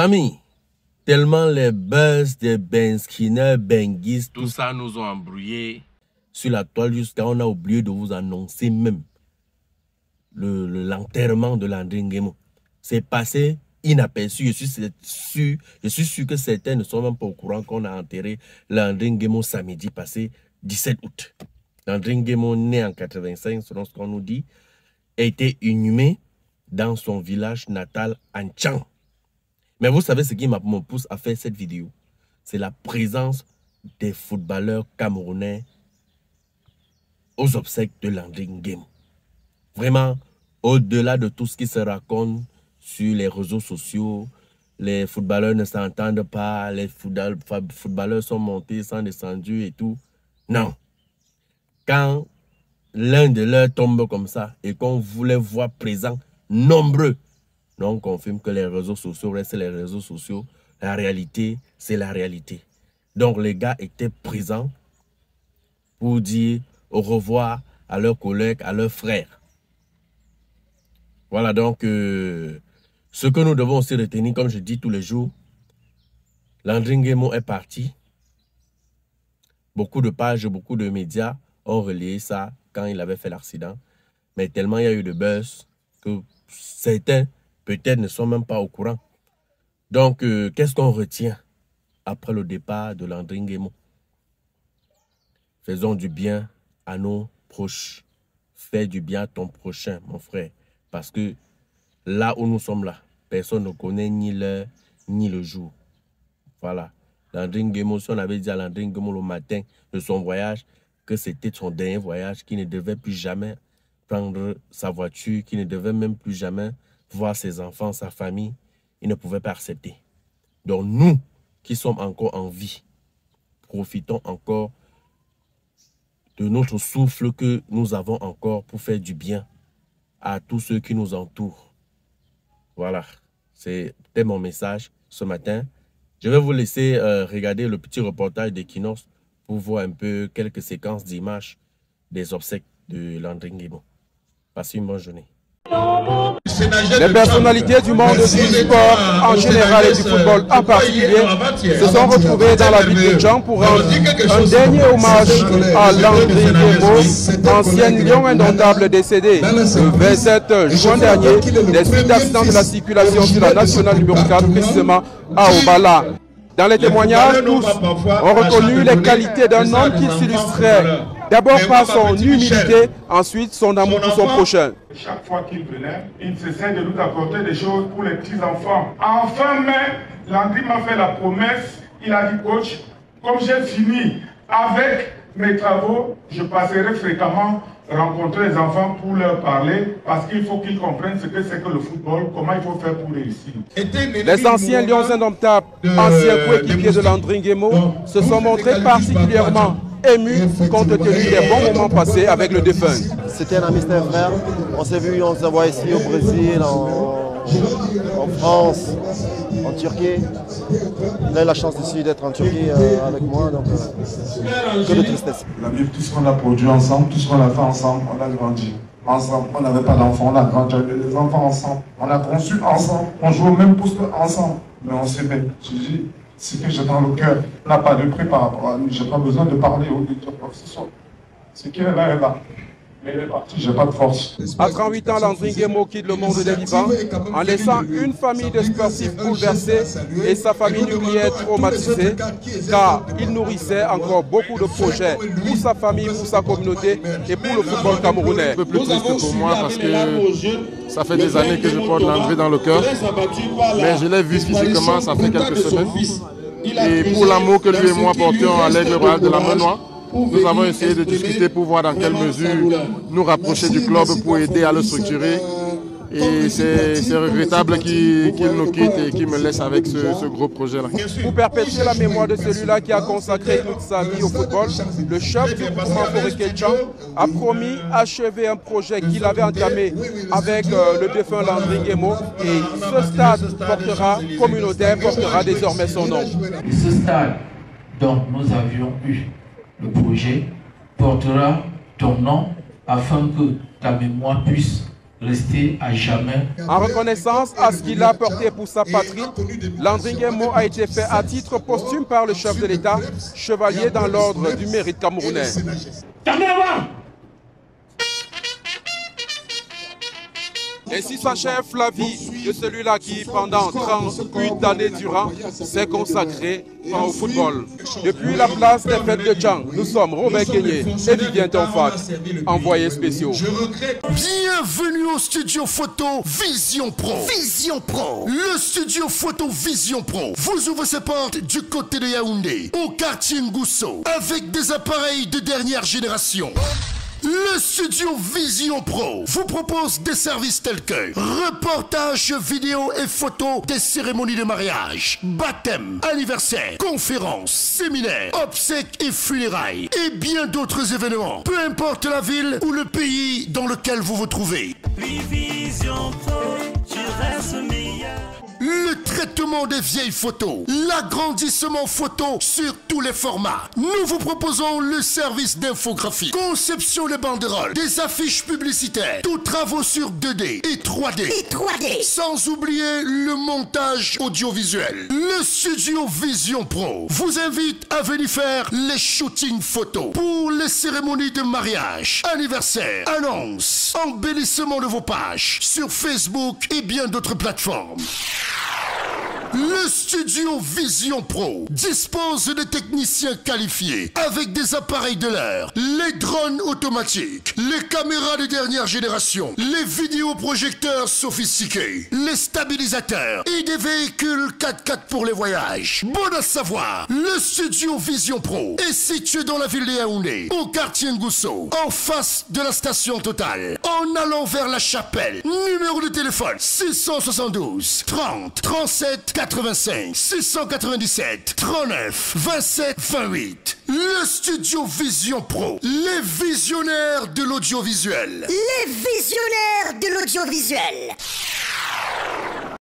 Famille, tellement les buzz de Ben Skinner, Benguis, tout ça nous ont embrouillés sur la toile jusqu'à on a oublié de vous annoncer même l'enterrement de Landry Nguemo. C'est passé inaperçu. Je suis sûr que certains ne sont même pas au courant qu'on a enterré Landry Nguemo samedi passé 17 août. Landry Nguemo, né en 85, selon ce qu'on nous dit, a été inhumé dans son village natal, Anchang. Mais vous savez ce qui me pousse à faire cette vidéo? C'est la présence des footballeurs camerounais aux obsèques de Landry Nguemo. Vraiment, au-delà de tout ce qui se raconte sur les réseaux sociaux, les footballeurs ne s'entendent pas, les footballeurs sont montés, sont descendus et tout. Non. Quand l'un de leurs tombe comme ça et qu'on voulait voir présents, nombreux, donc, on confirme que les réseaux sociaux restent les réseaux sociaux. La réalité, c'est la réalité. Donc, les gars étaient présents pour dire au revoir à leurs collègues, à leurs frères. Voilà, donc, ce que nous devons aussi retenir, comme je dis tous les jours, Landry Nguemo est parti. Beaucoup de pages, beaucoup de médias ont relayé ça quand il avait fait l'accident. Mais tellement il y a eu de buzz que certains... peut-être ne sont même pas au courant. Donc, qu'est-ce qu'on retient après le départ de Landry Nguemo? Faisons du bien à nos proches. Fais du bien à ton prochain, mon frère. Parce que là où nous sommes là, personne ne connaît ni l'heure, ni le jour. Voilà. Landry Nguemo, si on avait dit à Landry Nguemo le matin de son voyage, que c'était son dernier voyage, qu'il ne devait plus jamais prendre sa voiture, qu'il ne devait même plus jamais... voir ses enfants, sa famille, il ne pouvait pas accepter. Donc nous, qui sommes encore en vie, profitons encore de notre souffle que nous avons encore pour faire du bien à tous ceux qui nous entourent. Voilà, c'était mon message ce matin. Je vais vous laisser regarder le petit reportage d'Equinox pour voir un peu quelques séquences d'images des obsèques de Landry Nguemo. Passez une bonne journée. Les personnalités du monde du sport en général et du football en particulier se sont retrouvées dans la ville de Jean pour un dernier hommage à Landry Nguemo, ancien lion indomptable décédé le 27 juin dernier des suites d'accidents de la circulation sur la nationale numéro 4, précisément à Obala. Dans les témoignages, tous ont reconnu les qualités d'un homme qui s'illustrait d'abord par son humilité, ensuite son amour pour son prochain. Chaque fois qu'il venait, il cessait de nous apporter des choses pour les petits-enfants. En fin mai, Landry m'a fait la promesse, il a dit coach, comme j'ai fini avec mes travaux, je passerai fréquemment rencontrer les enfants pour leur parler parce qu'il faut qu'ils comprennent ce que c'est que le football, comment il faut faire pour réussir. Les anciens lions indomptables, anciens coéquipiers de Landry Nguemo, se sont montrés particulièrement émus compte tenu des bons moments passés avec le défunt. C'était un ami, c'était un frère. On s'est vu, on se voit ici au Brésil, en France, en Turquie. Il a eu la chance ici d'être en Turquie avec moi, donc que de tristesse. On a vu tout ce qu'on a produit ensemble, tout ce qu'on a fait ensemble, on a grandi ensemble. On n'avait pas d'enfants, on a grandi avec les enfants ensemble, on a conçu ensemble, on joue au même poste ensemble, mais on s'aimait. Je dis, ce que j'ai dans le cœur n'a pas de prix par rapport à lui, j'ai pas besoin de parler au lecteur quoi que ce soit. Ce qu'il est là est là. J'ai pas de force. À 38 ans, Landry Nguemo quitte le monde des vivants en laissant une famille de sportifs bouleversés et sa famille nucléaire traumatisée, car il nourrissait encore beaucoup de projets pour sa famille, pour sa communauté et pour le football camerounais. Un peu plus triste pour moi parce que ça fait des années que je porte Landry dans le cœur, mais je l'ai vu physiquement, ça fait quelques semaines. Et pour l'amour que lui et moi portons à l'aigle royal de la Menoie, nous avons essayé de discuter pour voir dans quelle mesure nous rapprocher du club pour aider à le structurer. Et c'est regrettable qu'il nous quitte et qu'il me laisse avec ce gros projet-là. Pour perpétuer la mémoire de celui-là qui a consacré toute sa vie au football, le chef du mouvement Foreketchan a promis achever un projet qu'il avait entamé avec le défunt Landry Nguemo. Et ce stade portera, communautaire, portera désormais son nom. Et ce stade dont nous avions eu le projet portera ton nom afin que ta mémoire puisse rester à jamais. En reconnaissance à ce qu'il a apporté pour sa patrie, Landry Nguemo a été fait à titre posthume par le chef de l'État, chevalier dans l'ordre du mérite camerounais. Ainsi s'achève la vie de celui-là qui, pendant 38 années durant, s'est consacré au football. Depuis la place des fêtes de Tchang, nous sommes Robert Kenyé et Vivien Tonfat, envoyés spéciaux. Bienvenue au studio photo Vision Pro. Vision Pro. Le studio photo Vision Pro vous ouvre ses portes du côté de Yaoundé, au quartier Ngusso, avec des appareils de dernière génération. Le studio Vision Pro vous propose des services tels que reportages, vidéos et photos des cérémonies de mariage, baptême, anniversaire, conférences, séminaires, obsèques et funérailles et bien d'autres événements, peu importe la ville ou le pays dans lequel vous vous trouvez. Vision Pro, tu restes meilleur. Le traitement des vieilles photos, l'agrandissement photo sur tous les formats. Nous vous proposons le service d'infographie, conception des banderoles, des affiches publicitaires, tous travaux sur 2D et 3D. Sans oublier le montage audiovisuel. Le studio Vision Pro vous invite à venir faire les shootings photos pour les cérémonies de mariage, anniversaire, annonces, embellissement de vos pages sur Facebook et bien d'autres plateformes. Le studio Vision Pro dispose de techniciens qualifiés avec des appareils de l'air, les drones automatiques, les caméras de dernière génération, les vidéoprojecteurs sophistiqués, les stabilisateurs et des véhicules 4x4 pour les voyages. Bon à savoir, le studio Vision Pro est situé dans la ville de Yaoundé, au quartier Ngusso, en face de la station Total, en allant vers la chapelle. Numéro de téléphone 672 30 37 85 697 39 27 28. Le studio Vision Pro, les visionnaires de l'audiovisuel.